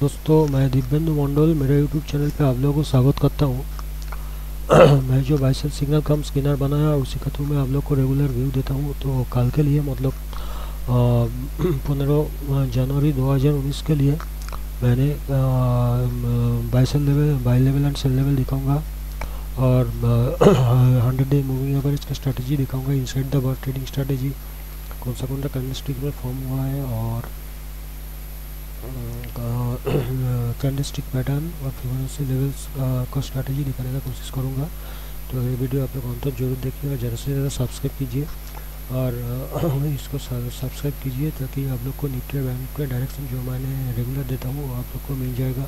दोस्तों मैं दिपेंद्र मंडोल मेरे YouTube चैनल पे आप लोगों को स्वागत करता हूँ। मैं जो बाइसेल सिग्नल कम स्किनर बनाया उसी का थ्रू मैं आप लोग को रेगुलर व्यू देता हूँ। तो कल के लिए मतलब 15 जनवरी 2019 के लिए मैंने buy sell level buy level and sell level दिखाऊँगा और 100 डे मूविंग एवरेज का स्ट्रेटेजी दिखाऊँगा। Inside the bar trading strategy कौन सा कैंडलस्टिक में फॉर्म हुआ है और कैंडलस्टिक पैटर्न और फिबोनाची लेवल्स का स्ट्रैटेजी दिखाने का कोशिश करूँगा। तो ये वीडियो आप लोग अंत तक जरूर देखिएगा, ज़्यादा से ज़्यादा सब्सक्राइब कीजिए और इसको सब्सक्राइब कीजिए ताकि आप लोग को निफ्टी बैंक के डायरेक्शन जो मैंने रेगुलर देता हूँ आप लोग को मिल जाएगा,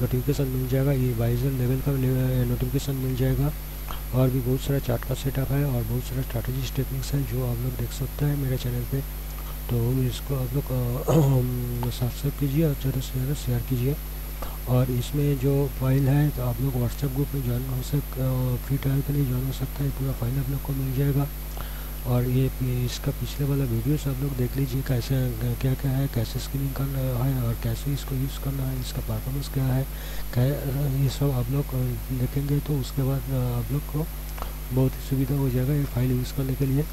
नोटिफिकेशन मिल जाएगा। ये बाइसेल लेवल का नोटिफिकेशन मिल जाएगा और भी बहुत सारा चार्ट का सेटअप है और बहुत सारा स्ट्रैटेजी टेक्निक्स है जो आप लोग देख सकते हैं मेरे चैनल पर। तो इसको आप लोग सब्सक्राइब कीजिए और ज़्यादा से ज़्यादा शेयर कीजिए। और इसमें जो फाइल है तो आप लोग व्हाट्सएप ग्रुप में ज्वाइन हो सकते, फ्री ट्रायल के लिए ज्वाइन हो सकता है। पूरा फाइल आप लोग को मिल जाएगा और ये इसका पिछले वाला वीडियोस आप लोग देख लीजिए कैसे क्या क्या है, कैसे स्क्रीनिंग करना है और कैसे इसको यूज़ करना है, इसका परफॉर्मेंस क्या है, क्या ये सब आप लोग देखेंगे। तो उसके बाद आप लोग को बहुत ही सुविधा हो जाएगा ये फाइल यूज़ करने के लिए।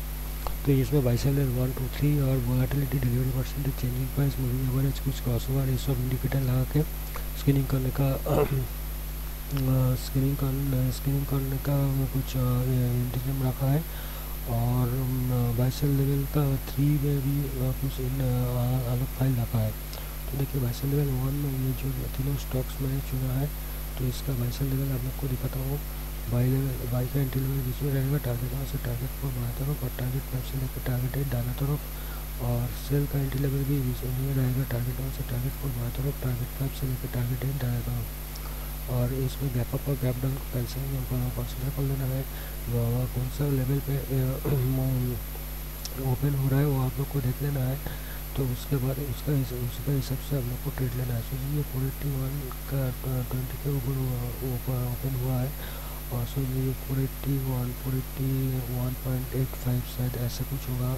तो इसमें बाइसेल 1, 2, 3 और volatility, delivery percentage, changing price, moving average, कुछ क्रॉसओवर, ये सब इंडिकेटर लगा के स्क्रीनिंग करने का कुछ इंतजाम रखा है। और बाइसेल लेवल का 3 में भी कुछ अलग फाइल रखा है। तो देखिए बाइसेल लेवल 1 में ये जो तीनों स्टॉक्स मैंने चुना है तो इसका बाइसेल लेवल आप लोग को दिखाता हूँ। बाई का एंट्री लेवल बीच में रहेगा, टारगेट वहाँ से टारगेट को बढ़ा तरफ और टारगेट फाइव से लेकर टारगेट 8 डाला तरफ। और सेल का एंट्री लेवल भी बीच में रहेगा, टारगेट वहाँ से टारगेट को बढ़ा तरफ, टारगेट 5 से लेकर टारगेट 8 डाला तरफ। और इसमें गैप अप और गैप डाउन कैंसिल कंसिडर कर लेना है। कौन सा लेवल पे ओपन हो रहा है वो आप लोग को देख लेना है। तो उसके बाद उसका हिसाब से आप लोग को ट्रेड लेना है। सोचिए ये 481 का 20 के ऊपर ओपन हुआ है और सो ये 481.85 शायद ऐसा कुछ होगा,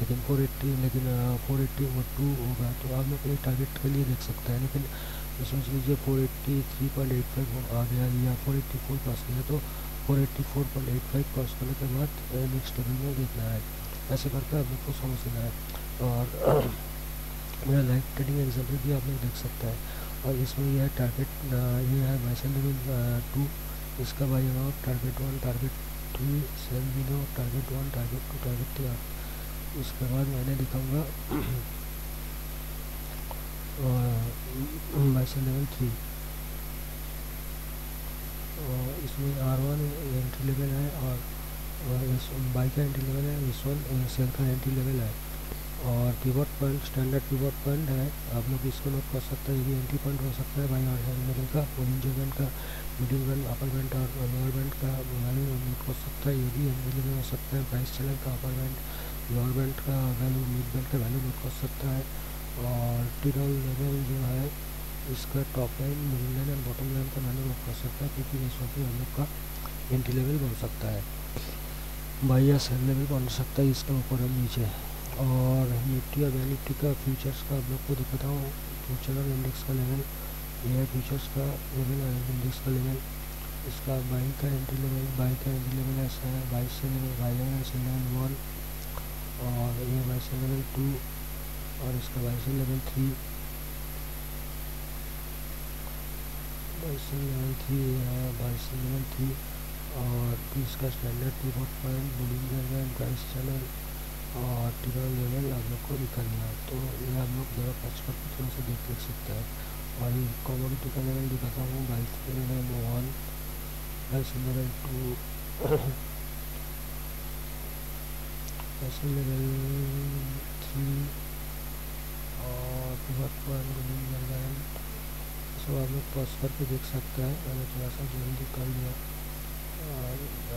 लेकिन 482 होगा। तो आप लोग ये टारगेट के लिए देख सकते हैं, लेकिन सोच लीजिए 483.85 आ गया या 484 पास किया तो 484.85 पास करने के बाद नेक्स्ट लेवल में देखना है। ऐसे करके आप लोग को समझ लेना है। और मेरा लाइव ट्रेडिंग एग्जाम्पल भी आप लोग देख सकते हैं। और इसमें यह है टारगेट, ये है बाइसेल लेवल 2, इसका buy amount target 1, target 3, sell विनो टारगेट 1, टारगेट 2, टारगेट 3। उसके बाद मैंने दिखाऊंगा बाइसेल लेवल 3। इसमें R1 एंट्री लेवल है और बाई का एंट्री लेवल है, S1 सेल का एंट्री लेवल है। और pivot point standard pivot point है, आप लोग इसको नोट कर सकते हैं। ये भी एंट्री पॉइंट हो सकता है बाई और सेल लेवल का। ओरेंज बैंड का मिडिल बैंड, अपर बैंड और लोअर बैंड का वैल्यू नोट कर सकता है। ये भी एंट्री में हो सकता है। प्राइस चैनल का अपर बैंड, लोअर बैंड का वैल्यू, मिड बैंड का वैल्यू नोट कर सकता है। और टिडल लेवल जो है इसका top line, middle line and bottom line का वैल्यू नोट कर सकता है क्योंकि इस वक्त हम लोग का एंट्री लेवल बन सकता है, बाई या सेल लेवल बन सकता है इसका ऊपर और नीचे। और निफ्टी और बैंक निफ्टी का फ्यूचर्स का आप लोग को दिखाता हूँ। फ्यूचर और इंडेक्स का लेवल, ये है फ्यूचर्स का लेवल और इंडेक्स का लेवल। इसका बाई का एंट्री लेवल, बाई का एंट्री लेवल ऐसा है, बाई सेल लेवल 1 और ये बाई सेल लेवल 2 और इसका buy sell level 3, buy sell level 3 और इसका standard pivot point, Bollinger band, price channel और टिकल लेवल आप लोग को निकालना है। तो ये आप लोग जरा पाँच पर थोड़ा सा देख सकते हैं। और ये कॉमोडिटी का लेवल दिखाता हूँ, buy sell level 1, buy sell level 2, buy sell level 3 और बहुत बार सब आप लोग पाँच करके देख सकते हैं। मैंने थोड़ा सा जल्दी कर लिया और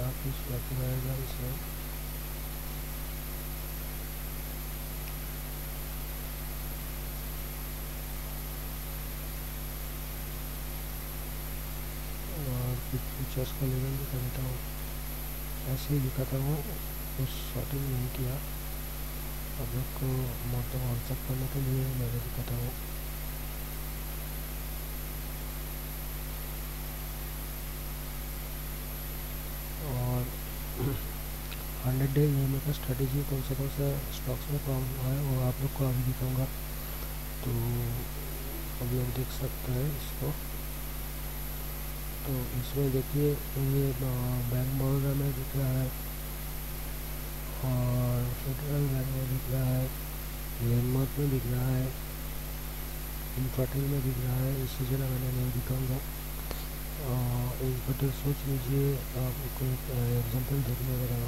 आप इस बात रहेगा इसमें फ्यूचर्स का लेवल दिखा देता हूँ। ऐसे ही दिखाता हूँ, कुछ शॉर्टिंग नहीं किया। आप लोग को मतलब ऑनसेट करने के लिए मैंने दिखाता हूँ। 100 डे ईएमए का स्ट्रेटेजी कौन सा स्टॉक्स में काम हुआ है वो आप लोग को अभी दिखाऊंगा। तो अभी हम देख सकते हैं इसको। तो इसमें देखिए ये बैंक बड़ौदा में दिख रहा है और फेडरल बैंक में दिख रहा है, लैंडमार्क में दिख रहा है, इंफोटेल में दिख रहा है। इसी जगह मैंने नहीं दिखाऊंगा। इंफोटेल सोच लीजिए आप को एग्जाम्पल देखने में लगा हो।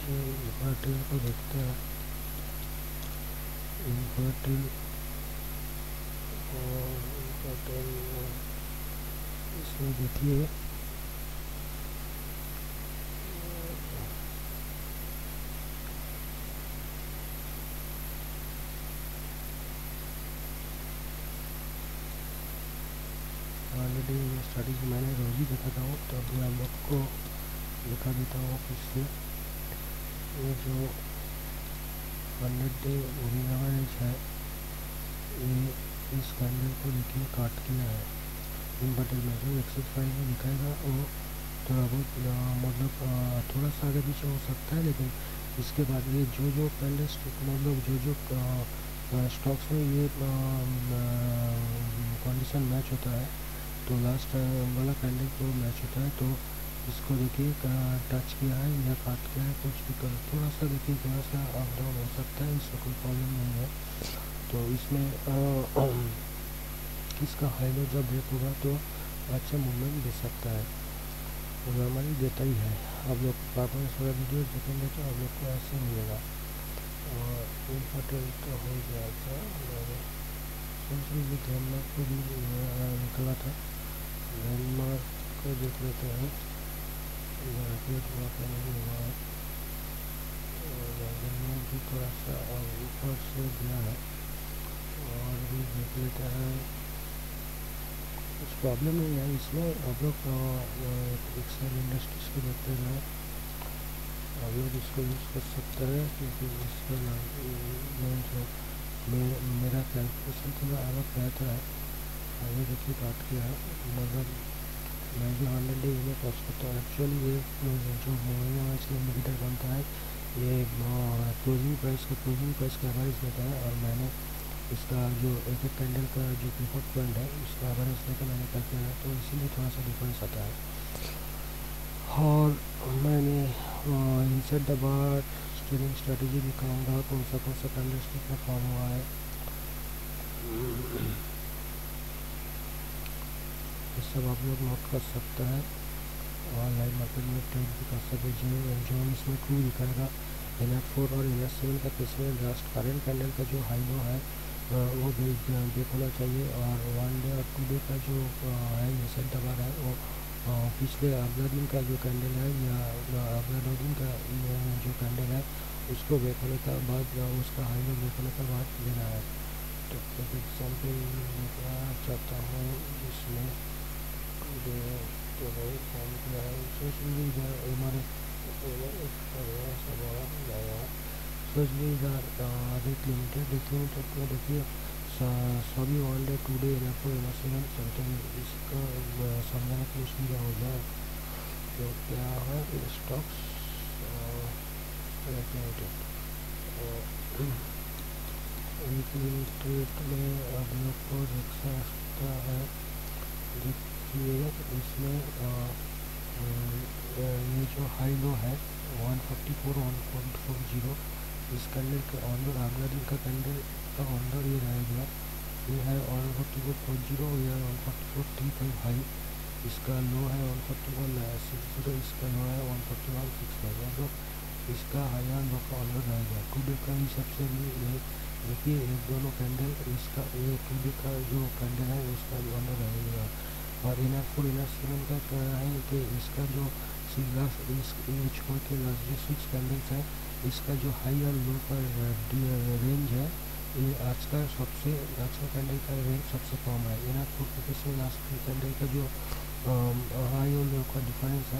जो इंफोटेल को देखते हैं, इंफोटेल इसमें देखिए ऑलरेडी स्टडीज मैंने रोज ही देखा था। तो अभी आप लोग को दिखा देता हूँ इससे। ये जो 100 डे मूविंग एवरेज है ये इस कैंडल को देखिए काट किया है। इन बटन में जो 105 में दिखाएगा वो थोड़ा बहुत मतलब थोड़ा सा आगे पीछे हो सकता है, लेकिन इसके बाद ये जो पहले मतलब जो स्टॉक्स में ये कंडीशन मैच होता है तो लास्ट वाला कैंडल को मैच होता है। तो इसको देखिए टच किया है या काट किया है, कुछ भी कर थोड़ा सा देखिए थोड़ा सा अप डाउन हो सकता है, इसमें कोई प्रॉब्लम नहीं है। तो इसमें इसका हाई लो जब ब्रेक होगा तो अच्छा मूवमेंट दे सकता है और नॉर्मली देता ही है। आप लोग परफॉर्मेंस वाला वीडियो देखेंगे तो आप लोग को ऐसे मिलेगा। और इंपॉर्टेंट तो हो गया था, लैंडमार्क को भी निकला था। लैंडमार्क को देख लेते हैं, लैंडमार्क भी थोड़ा सा और ऊपर से गया है। और भी देख लेते हैं, कुछ प्रॉब्लम नहीं है इसमें। आप लोग एक्सेल इंडस्ट्रीज को देखते हैं, आप लोग इसको यूज़ कर सकते हैं क्योंकि इसका नाम जो मेरा कैलकुलेशन थोड़ा अलग बेहतर है। आगे देखिए बात किया है मगर मैं जो 100 डे में पॉस करता हूँ एक्चुअली ये जो मूविंग एवरेज का इंडिकेटर बनता है ये क्लोजिंग प्राइस का एवरेज लेता है। और मैंने इसका जो एक एक कैंडल का जो पिवट पॉइंट है उसका एवरेज लेकर मैंने कैलकुलेट किया, तो इसीलिए थोड़ा सा डिफरेंस आता है। और मैंने inside the bar trading strategy दिखाऊंगा कौन सा कैंडलस्टिक में फॉर्म हुआ है। ये सब आप लोग नोट कर सकते हैं और लाइव मार्केट में ट्रेड भी कर सकते हैं। जो इसमें क्रू दिखाएगा NR4 और NR7 का किसमें लास्ट करेंट कैंडल का जो हाई लो है वो ब्रेक होना चाहिए। और 1 डे और 2 डे का जो है रिसेंट दबाव है वो पिछले अगला दिन का जो कैंडल है या अगला 2 दिन का जो कैंडल है उसको ब्रेक होने के बाद उसका हाई लो ब्रेक होने के बाद लेना है। तो एक एग्जाम्पल देखना चाहता हूँ जिसमें फॉर्म किया है। सोच लीजिए हमारे सोच लीजिए रेट लिमिटेड को देखिए सभी 1 डे 2 डे NR4 NR7 चलते हैं। इसका समझाने की सुविधा हो जाए तो क्या है स्टॉक्स रिलेटेड में आप लोग को देख सकता है। देखिए इसमें ये जो हाई लो है 144.40 इस कैंडल के ऑनर अगला दिन का कैंडल का ऑनर ये रहेगा, ये है 144.40 या 144.35 हाई, इसका लो है 141.60, इसका लो है 141.65, तो इसका हाई और लो का ऑनर रहेगा। 2 डे का हिसाब से भी देखिए एक दोनों कैंडल इसका 2 डे का जो कैंडल है उसका भी ऑनर रहेगा। और NR4 NR7 का है कि इसका जो छोड़ के लास्ट जो 6 कैंडल्स है इसका जो हाई और लो का रेंज है ये आज का कैंडल का रेंज सबसे कम है। NR4 के लास्ट कैंडल का जो हाई और लो का डिफरेंस है